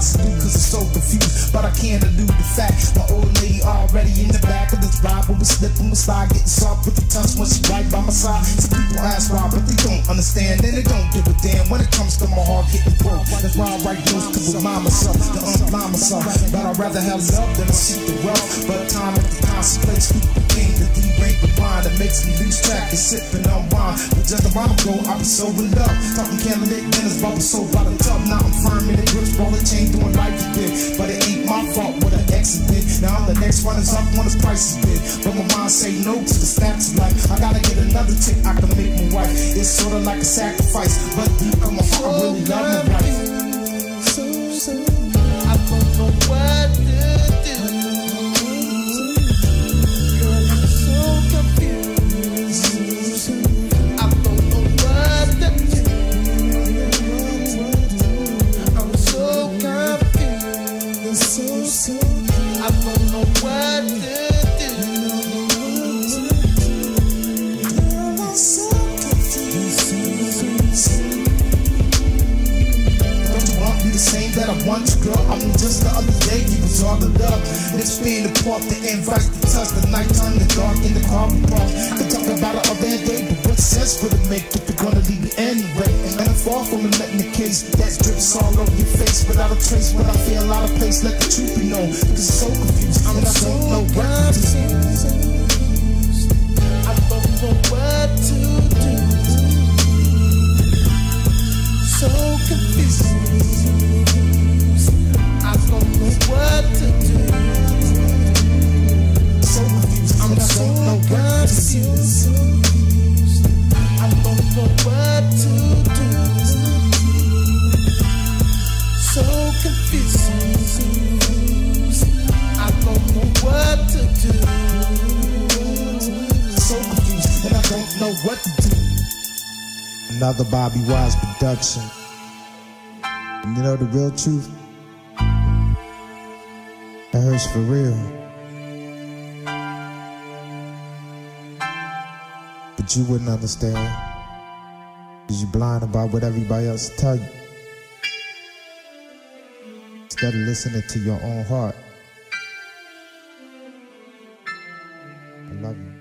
possible, cause I'm so confused, but I can't elude the fact. My old lady already in the back of this ride, but we slip and we slide, getting soft with the tongues when she right by my side. Some people ask why, but they don't understand, and they don't give a damn when it comes to my heart getting broke. That's why I write those to remind myself, to unblind myself, but I'd rather have love than to seek the wealth. But time at the consequence, people came to derate the mind, it makes me lose track and sipping on wine. But just a while ago, I was so in love, talking candidate dinners, but I was so by the tub. Now I'm firm in the grips, rolling chain, doing life a bit, but it ain't my fault what an accident. Now I'm the next runners up when the price is bid, but my mind say no to the snaps of life. I gotta get another chick I can make my wife. It's sort of like a sacrifice, but deep in my heart, I really love my wife. I don't know what to do. Girl, I'm so confused. I don't know what to do. I'm so confused. I don't know what to do. Girl, I'm so that I want you, girl. I mean, just the other day you was all the love. It's being the part to invite the touch, the nighttime, the dark, in the car we park. I talk about it all that day, but what sense would it make if you're gonna leave me anyway? And I'm far from letting the case that drips all over your face without a trace. When I feel out of place, let the truth be known, because it's so confused. I'm not so know what to do. I don't know what to do. So confused. I don't know what to do. So confused, I'm so confused. I don't know what to do. So confused, I don't know what to do. So confused, and I don't know what to do. Another Bobby Wise production. And you know the real truth? That hurts for real. But you wouldn't understand, because you're blind about what everybody else tell you. Instead of listening to your own heart. I love you.